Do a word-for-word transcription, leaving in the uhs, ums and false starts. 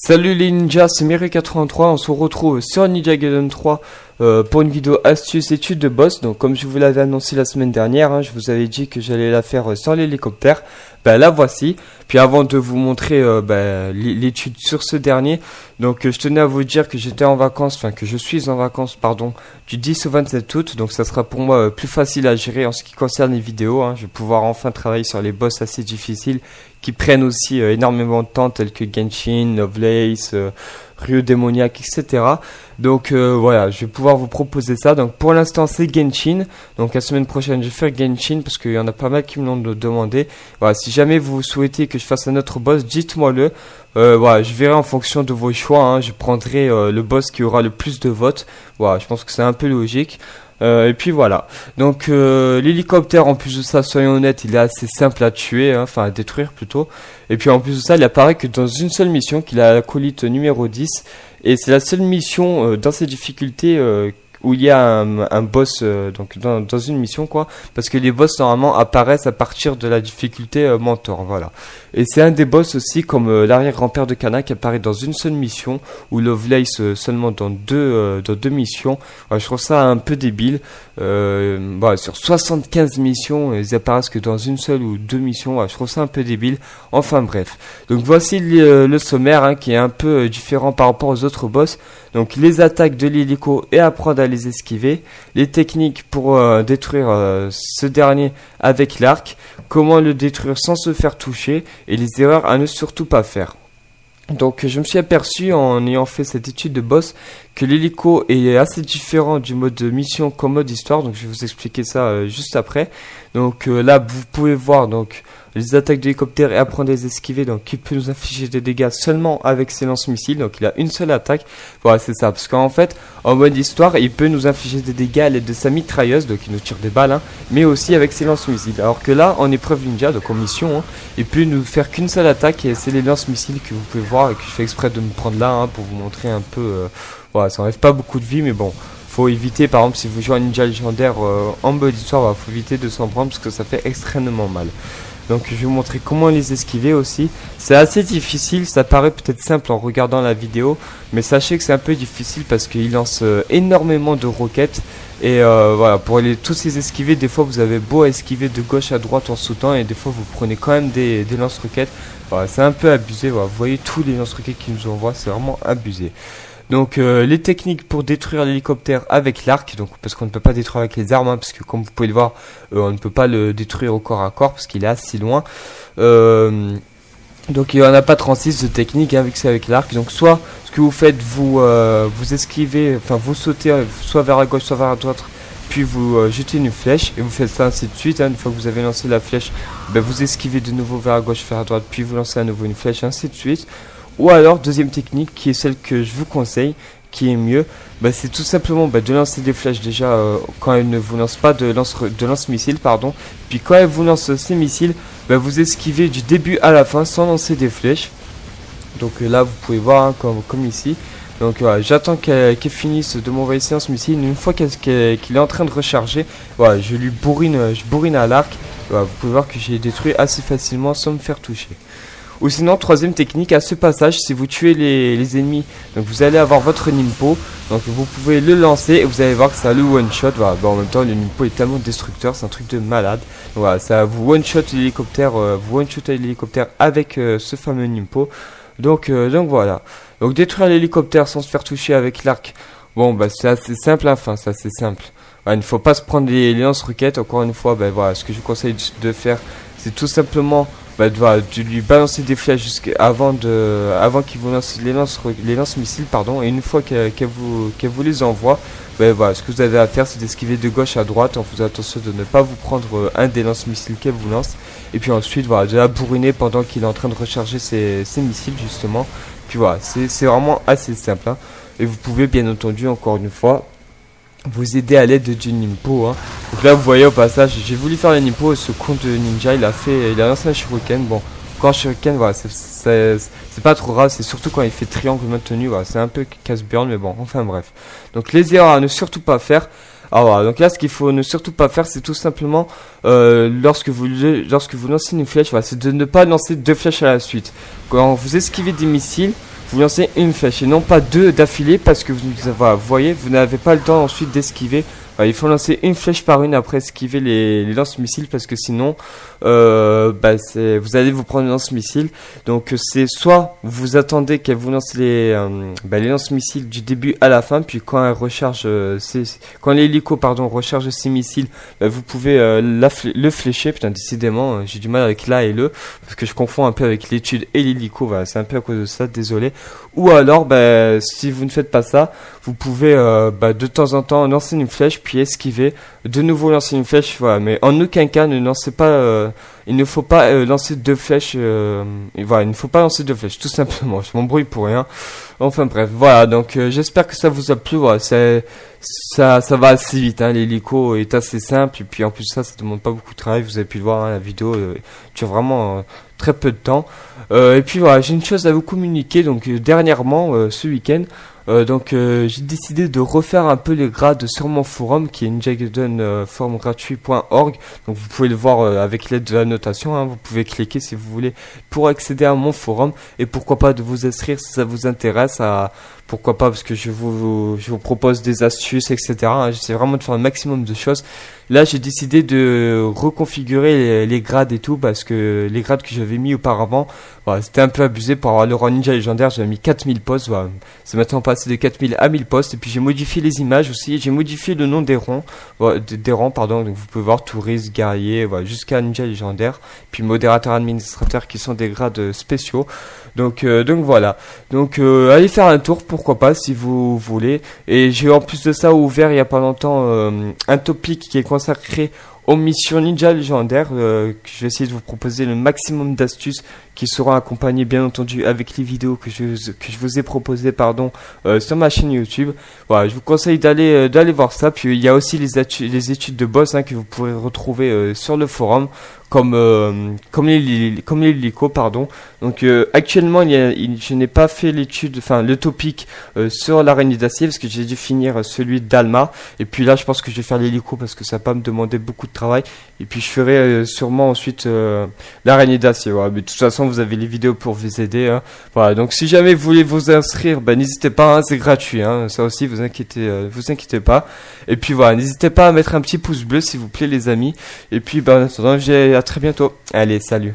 Salut les ninjas, c'est Miryu quatre-vingt-trois, on se retrouve sur Ninja Gaiden trois euh, pour une vidéo astuce étude de boss. Donc comme je vous l'avais annoncé la semaine dernière, hein, je vous avais dit que j'allais la faire euh, sur l'hélicoptère, ben la voici. Puis avant de vous montrer euh, ben, l'étude sur ce dernier, donc euh, je tenais à vous dire que j'étais en vacances, enfin que je suis en vacances, pardon, du dix au vingt-sept août. Donc ça sera pour moi euh, plus facile à gérer en ce qui concerne les vidéos, hein. Je vais pouvoir enfin travailler sur les boss assez difficiles qui prennent aussi euh, énormément de temps, tels que Genshin, Lovelace, euh, Ryu démoniaque, et cetera. Donc euh, voilà, je vais pouvoir vous proposer ça. Donc pour l'instant c'est Genshin. Donc la semaine prochaine je vais faire Genshin parce qu'il y en a pas mal qui me l'ont demandé. Voilà, si jamais vous souhaitez que je fasse un autre boss, dites-moi le. Euh, voilà, je verrai en fonction de vos choix, hein. Je prendrai euh, le boss qui aura le plus de votes. Voilà, je pense que c'est un peu logique. Euh, et puis voilà. Donc euh, l'hélicoptère, en plus de ça, soyons honnêtes, il est assez simple à tuer, hein, enfin à détruire plutôt. Et puis en plus de ça, il apparaît que dans une seule mission, qu'il a l'acolyte numéro dix. Et c'est la seule mission euh, dans ces difficultés euh, où il y a un, un boss euh, donc dans, dans une mission quoi. Parce que les boss normalement apparaissent à partir de la difficulté euh, mentor, voilà. Et c'est un des boss aussi comme euh, l'arrière-grand-père de Kana qui apparaît dans une seule mission, ou Lovelace euh, seulement dans deux, euh, dans deux missions. Ouais, je trouve ça un peu débile. Euh, bah, sur soixante-quinze missions, ils apparaissent que dans une seule ou deux missions. Ouais, je trouve ça un peu débile. Enfin bref. Donc voici le, le sommaire, hein, qui est un peu différent par rapport aux autres boss. Donc les attaques de l'hélico et apprendre à les esquiver, les techniques pour euh, détruire euh, ce dernier avec l'arc, comment le détruire sans se faire toucher et les erreurs à ne surtout pas faire. Donc je me suis aperçu en ayant fait cette étude de boss que l'hélico est assez différent du mode mission qu'en mode histoire, donc je vais vous expliquer ça euh, juste après. Donc euh, là vous pouvez voir donc les attaques d'hélicoptère et apprendre à les esquiver, donc il peut nous infliger des dégâts seulement avec ses lance-missiles, donc il a une seule attaque. Voilà, c'est ça, parce qu'en fait en mode histoire il peut nous infliger des dégâts à l'aide de sa mitrailleuse, donc il nous tire des balles, hein, mais aussi avec ses lance-missiles, alors que là en épreuve ninja, donc en mission, hein, il peut nous faire qu'une seule attaque et c'est les lance-missiles que vous pouvez voir et que je fais exprès de me prendre là, hein, pour vous montrer un peu. Euh, voilà, ça enlève pas beaucoup de vie, mais bon, faut éviter. Par exemple si vous jouez un ninja légendaire euh, en mode histoire, bah, faut éviter de s'en prendre parce que ça fait extrêmement mal. Donc je vais vous montrer comment les esquiver aussi. C'est assez difficile, ça paraît peut-être simple en regardant la vidéo, mais sachez que c'est un peu difficile parce qu'il lance euh, énormément de roquettes. Et euh, voilà, pour les, tous les esquiver, des fois vous avez beau esquiver de gauche à droite en sautant et des fois vous prenez quand même des, des lance-roquettes. Voilà, c'est un peu abusé, voilà. Vous voyez tous les lance-roquettes qui nous envoient, c'est vraiment abusé. Donc euh, les techniques pour détruire l'hélicoptère avec l'arc, donc parce qu'on ne peut pas détruire avec les armes, hein, parce que comme vous pouvez le voir, euh, on ne peut pas le détruire au corps à corps parce qu'il est assez loin. Euh, donc il n'y en a pas trente-six de techniques, hein, vu que c'est avec l'arc. Donc soit ce que vous faites, vous euh, vous esquivez, enfin vous sautez soit vers la gauche, soit vers la droite, puis vous euh, jetez une flèche et vous faites ça ainsi de suite, hein. Une fois que vous avez lancé la flèche, ben, vous esquivez de nouveau vers la gauche, vers la droite, puis vous lancez à nouveau une flèche, ainsi de suite. Ou alors, deuxième technique, qui est celle que je vous conseille, qui est mieux, bah, c'est tout simplement bah, de lancer des flèches déjà euh, quand elle ne vous lance pas de lance de lance-missiles, pardon. Puis quand elle vous lance ces missiles, bah, vous esquivez du début à la fin sans lancer des flèches. Donc euh, là, vous pouvez voir, hein, comme, comme ici. Donc voilà, j'attends qu'elle qu'elle finisse de m'envoyer ses lance-missiles. Une fois qu'elle qu'elle qu'il est en train de recharger, voilà, je lui bourrine, je bourrine à l'arc. Voilà, vous pouvez voir que j'ai détruit assez facilement sans me faire toucher. Ou sinon, troisième technique, à ce passage, si vous tuez les, les ennemis, donc vous allez avoir votre Ninpo. Donc vous pouvez le lancer et vous allez voir que ça le one-shot. Voilà, bah, en même temps, le Ninpo est tellement destructeur, c'est un truc de malade. Donc, voilà, ça vous one-shot l'hélicoptère, euh, vous one-shotez l'hélicoptère avec euh, ce fameux Ninpo. Donc, euh, donc voilà. Donc détruire l'hélicoptère sans se faire toucher avec l'arc. Bon, bah c'est assez simple, enfin, c'est assez simple. Bah, il ne faut pas se prendre les, les lance-roquettes. Encore une fois, bah, voilà, ce que je vous conseille de faire, c'est tout simplement... Bah, de lui balancer des flèches avant de avant qu'il vous lance les lance les lance missiles pardon, et une fois qu'elle qu'elle vous qu'elle vous les envoie, bah, voilà, ce que vous avez à faire c'est d'esquiver de gauche à droite en faisant attention de ne pas vous prendre un des lance missiles qu'elle vous lance, et puis ensuite voilà, de la bourriner pendant qu'il est en train de recharger ses, ses missiles justement. Puis voilà, c'est c'est vraiment assez simple, hein. Et vous pouvez bien entendu encore une fois vous aider à l'aide du Ninpo, hein. Donc là vous voyez au passage, j'ai voulu faire le Ninpo et ce con de ninja il a fait, il a lancé un shuriken. Bon, quand shuriken, voilà, c'est pas trop grave, c'est surtout quand il fait triangle maintenu, voilà, c'est un peu casse-burn, mais bon, enfin bref. Donc les erreurs à ne surtout pas faire. Alors voilà, donc là ce qu'il faut ne surtout pas faire, c'est tout simplement euh, lorsque vous lorsque vous lancez une flèche, voilà, c'est de ne pas lancer deux flèches à la suite. Quand vous esquivez des missiles, vous lancez une flèche et non pas deux d'affilée, parce que vous, voilà, vous voyez, vous n'avez pas le temps ensuite d'esquiver. Il faut lancer une flèche par une, après esquiver les, les lance-missiles, parce que sinon euh, bah vous allez vous prendre les lance-missiles. Donc c'est soit vous attendez qu'elle vous lance les, euh, bah, les lance-missiles du début à la fin, puis quand elle recharge, euh, ses, quand l'hélico pardon recharge ses missiles, bah, vous pouvez euh, la, le flécher. Putain, décidément, j'ai du mal avec la et le, parce que je confonds un peu avec l'étude et l'hélico. Voilà, c'est un peu à cause de ça, désolé. Ou alors, bah, si vous ne faites pas ça, vous pouvez euh, bah, de temps en temps lancer une flèche, puis esquiver, de nouveau lancer une flèche, voilà. Mais en aucun cas ne lancez pas, euh, il ne faut pas euh, lancer deux flèches, euh, voilà, il ne faut pas lancer deux flèches, tout simplement, je m'embrouille pour rien. Enfin bref, voilà, donc euh, j'espère que ça vous a plu, voilà, ça, ça, ça va assez vite, hein, l'hélico est assez simple, et puis en plus ça, ça ne demande pas beaucoup de travail, vous avez pu le voir, hein, la vidéo euh, dure vraiment euh, très peu de temps. Euh, et puis voilà, j'ai une chose à vous communiquer, donc euh, dernièrement, euh, ce week-end, Euh, donc euh, j'ai décidé de refaire un peu les grades sur mon forum qui est ninja gaiden point forum gratuit point org. Donc vous pouvez le voir euh, avec l'aide de la notation, hein, vous pouvez cliquer si vous voulez pour accéder à mon forum, et pourquoi pas de vous inscrire si ça vous intéresse, à pourquoi pas, parce que je vous, je vous propose des astuces, et cetera. Hein, j'essaie vraiment de faire un maximum de choses. Là j'ai décidé de reconfigurer les, les grades et tout, parce que les grades que j'avais mis auparavant, voilà, c'était un peu abusé. Pour avoir le rang ninja légendaire, j'avais mis quatre mille postes, voilà. C'est maintenant pas de quatre mille à mille postes, et puis j'ai modifié les images aussi, j'ai modifié le nom des rangs, voilà, des, des rangs pardon, donc vous pouvez voir touriste, guerrier, voilà, jusqu'à ninja légendaire, puis modérateur, administrateur, qui sont des grades spéciaux. Donc euh, donc voilà, donc euh, allez faire un tour, pourquoi pas, si vous voulez. Et j'ai en plus de ça ouvert il y a pas longtemps euh, un topic qui est consacré aux missions ninja légendaires, euh, que je vais essayer de vous proposer le maximum d'astuces, qui seront accompagnées bien entendu avec les vidéos que je, que je vous ai proposées pardon, euh, sur ma chaîne YouTube. Voilà, je vous conseille d'aller euh, d'aller voir ça. Puis il y a aussi les, les études de boss, hein, que vous pourrez retrouver euh, sur le forum, comme euh, comme les, les comme les hélicos pardon. Donc euh, actuellement il y a, il, je n'ai pas fait l'étude, enfin le topic euh, sur l'araignée d'acier, parce que j'ai dû finir celui d'Alma, et puis là je pense que je vais faire l'hélico, parce que ça va pas me demander beaucoup de travail, et puis je ferai euh, sûrement ensuite euh, l'araignée d'acier. Ouais, mais de toute façon vous avez les vidéos pour vous aider, hein. Voilà, donc si jamais vous voulez vous inscrire, bah, n'hésitez pas, hein, c'est gratuit, hein, ça aussi, vous inquiétez euh, vous inquiétez pas. Et puis voilà, n'hésitez pas à mettre un petit pouce bleu s'il vous plaît les amis, et puis bah, en attendant, j'ai à très bientôt. Allez, salut.